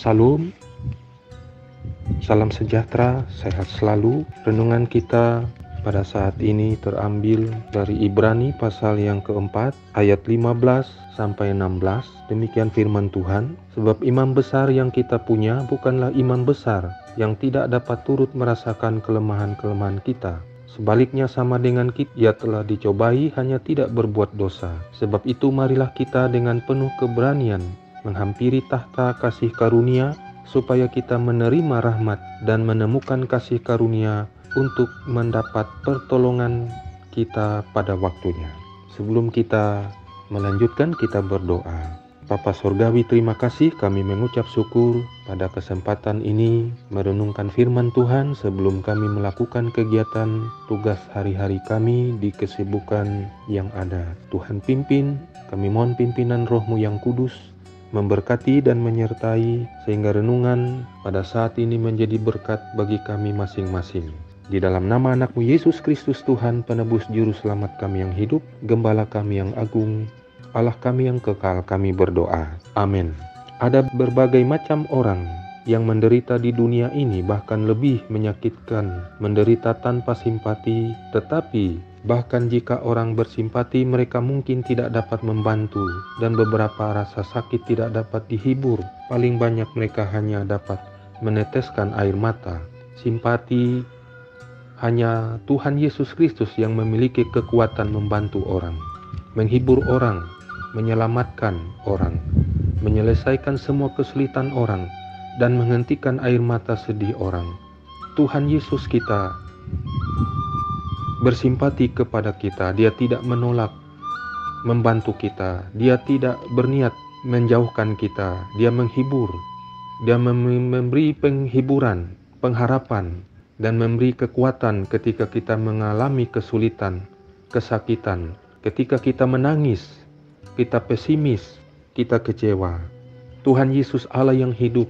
Salam, salam sejahtera, sehat selalu. Renungan kita pada saat ini terambil dari Ibrani pasal yang keempat ayat 15-16. Demikian firman Tuhan. Sebab imam besar yang kita punya bukanlah imam besar yang tidak dapat turut merasakan kelemahan-kelemahan kita. Sebaliknya sama dengan kita, ia telah dicobai hanya tidak berbuat dosa. Sebab itu marilah kita dengan penuh keberanian menghampiri tahta kasih karunia, supaya kita menerima rahmat dan menemukan kasih karunia untuk mendapat pertolongan kita pada waktunya. Sebelum kita melanjutkan, kita berdoa. Bapa Sorgawi, terima kasih kami mengucap syukur pada kesempatan ini merenungkan firman Tuhan sebelum kami melakukan kegiatan tugas hari-hari kami di kesibukan yang ada. Tuhan pimpin, kami mohon pimpinan Roh-Mu yang kudus memberkati dan menyertai sehingga renungan pada saat ini menjadi berkat bagi kami masing-masing. Di dalam nama anak-Mu Yesus Kristus Tuhan, penebus juru selamat kami yang hidup, gembala kami yang agung, Allah kami yang kekal, kami berdoa. Amin. Ada berbagai macam orang yang menderita di dunia ini, bahkan lebih menyakitkan, menderita tanpa simpati. Tetapi bahkan jika orang bersimpati, mereka mungkin tidak dapat membantu, dan beberapa rasa sakit tidak dapat dihibur. Paling banyak mereka hanya dapat meneteskan air mata. Simpati hanya Tuhan Yesus Kristus yang memiliki kekuatan membantu orang, menghibur orang, menyelamatkan orang, menyelesaikan semua kesulitan orang, dan menghentikan air mata sedih orang. Tuhan Yesus kita bersimpati kepada kita. Dia tidak menolak membantu kita. Dia tidak berniat menjauhkan kita. Dia menghibur. Dia memberi penghiburan, pengharapan, dan memberi kekuatan ketika kita mengalami kesulitan, kesakitan, ketika kita menangis, kita pesimis, kita kecewa. Tuhan Yesus Allah yang hidup,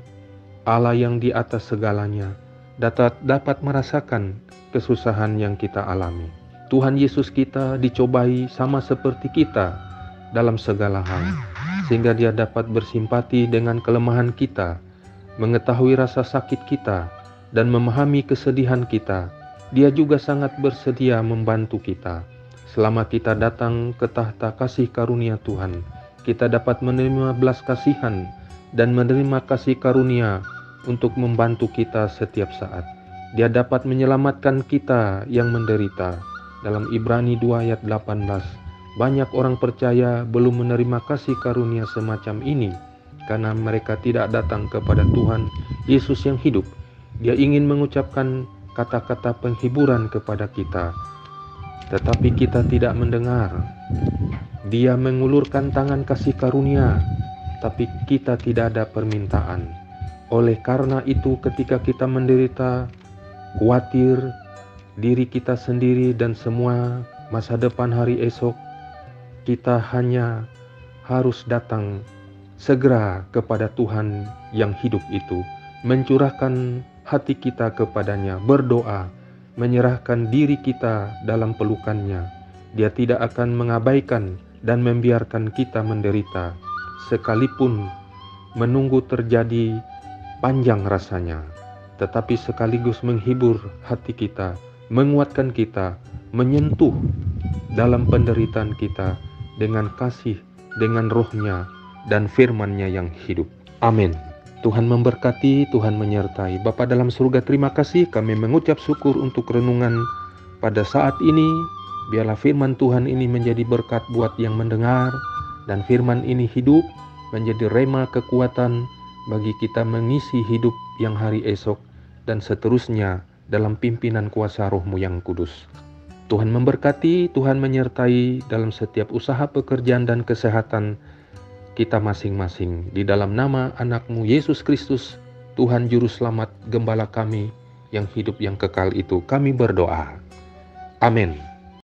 Allah yang di atas segalanya, dapat merasakan kesusahan yang kita alami. Tuhan Yesus kita dicobai sama seperti kita dalam segala hal, sehingga dia dapat bersimpati dengan kelemahan kita, mengetahui rasa sakit kita, dan memahami kesedihan kita. Dia juga sangat bersedia membantu kita. Selama kita datang ke tahta kasih karunia Tuhan, kita dapat menerima belas kasihan dan menerima kasih karunia untuk membantu kita setiap saat. Dia dapat menyelamatkan kita yang menderita. Dalam Ibrani 2 ayat 18, banyak orang percaya belum menerima kasih karunia semacam ini karena mereka tidak datang kepada Tuhan Yesus yang hidup. Dia ingin mengucapkan kata-kata penghiburan kepada kita, tetapi kita tidak mendengar. Dia mengulurkan tangan kasih karunia, tapi kita tidak ada permintaan. Oleh karena itu, ketika kita menderita, khawatir diri kita sendiri dan semua masa depan hari esok, kita hanya harus datang segera kepada Tuhan yang hidup itu, mencurahkan hati kita kepadanya, berdoa, menyerahkan diri kita dalam pelukannya. Dia tidak akan mengabaikan dan membiarkan kita menderita, sekalipun menunggu terjadi panjang rasanya, tetapi sekaligus menghibur hati kita, menguatkan kita, menyentuh dalam penderitaan kita dengan kasih, dengan rohnya dan firman-Nya yang hidup. Amin. Tuhan memberkati, Tuhan menyertai. Bapa dalam surga, terima kasih kami mengucap syukur untuk renungan pada saat ini. Biarlah firman Tuhan ini menjadi berkat buat yang mendengar, dan firman ini hidup, menjadi rema kekuatan bagi kita mengisi hidup yang hari esok dan seterusnya dalam pimpinan kuasa Roh-Mu yang kudus. Tuhan memberkati, Tuhan menyertai dalam setiap usaha pekerjaan dan kesehatan kita masing-masing. Di dalam nama anak-Mu Yesus Kristus, Tuhan Juru Selamat, Gembala kami yang hidup yang kekal itu, kami berdoa. Amin.